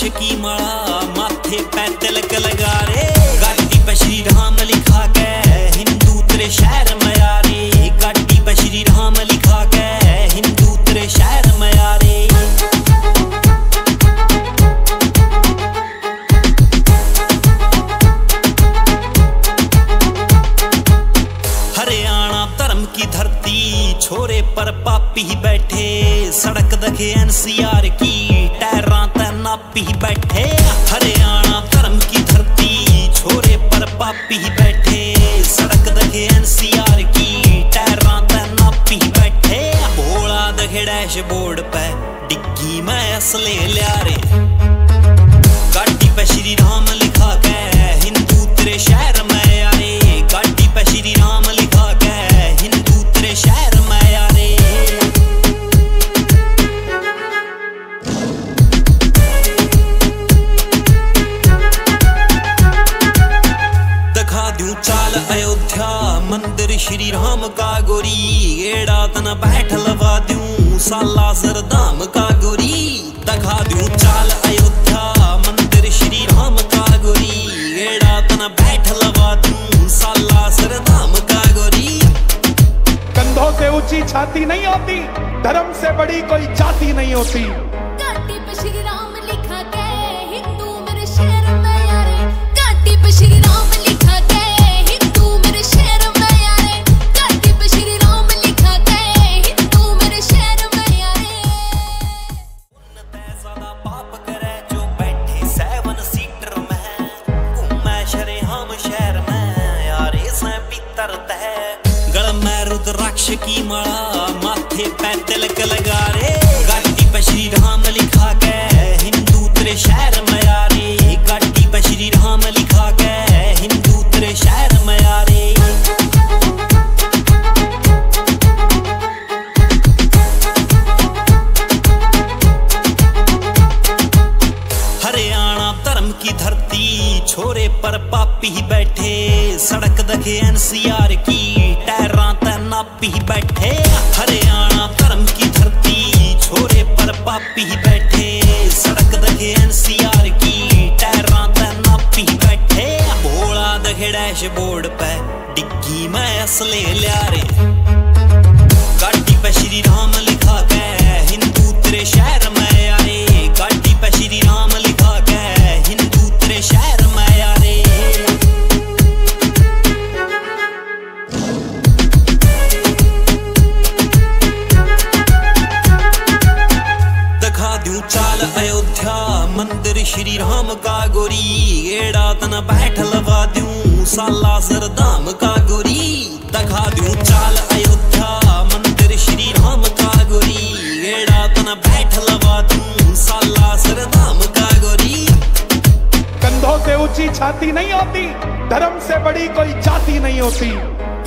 आकाश की माला माथे पे तिलक लगा रे, गाटी पे श्री राम लिखा के हिंदू तेरे शहर में आ रे, गाटी पे श्री राम लिखा के हिंदू तेरे शहर में आ रे। छोरे पर पापी बैठे, सड़क दखे एनसीआर की टायरा तनापी बैठे। हरियाणा धर्म की धरती, छोरे पर पापी बैठे, सड़क दखे एनसीआर की टायरा तनापी बैठे। भोला दखे डैश बोर्ड पे डिग्गी में असले ल्यारे, गाड़ी पे श्री राम लिखा के हिंदू तेरे शहर में आए, गाड़ी पे श्री राम लिखा के हिंदू तेरे शहर। चाल अयोध्या मंदिर श्री राम का गोरी, एड़ा तना बैठ लगा दूं साला जरदाम का गोरी। दिखा दूं चाल अयोध्या मंदिर श्री राम का गोरी, एड़ा तना बैठ लगा दूं साला जरदाम का गोरी। कंधों से ऊंची छाती नहीं होती, धर्म से बड़ी कोई जाति नहीं होती। रुद्राक्ष की माला माथे पे तिलक लगा रे, गाटी पे श्री राम लिखा के हिंदू तेरे शहर में आ रे, गाटी पे श्री राम लिखा के हिंदू तेरे शहर में आ रे। हरियाणा धर्म की धरती, छोरे पर पापी बैठे, सड़क दखे एनसीआर की टायरा पी बैठे। हरियाणा धर्म की धरती, छोरे पर पापी बैठे, सड़क दखे एनसीआर की टायरा तना पी बैठे। भोला दखे डैश बोर्ड पे डिग्गी में असले ल्या रे, गाड़ी पे श्री राम लिखा के हिंदू तेरे शहर में आए, गाड़ी पे श्री राम लिखा के हिंदू तेरे शहर में आ रे। चाल अयोध्या मंदिर श्री राम का गोरी, एड़ा तना बैठ लगा दूं साला जरदाम का गोरी। दिखा दूं चाल अयोध्या मंदिर श्री राम का गोरी, एड़ा तना बैठ लगा दूं साला जरदाम का गोरी। कंधों से ऊंची छाती नहीं होती, धर्म से बड़ी कोई जाति नहीं होती।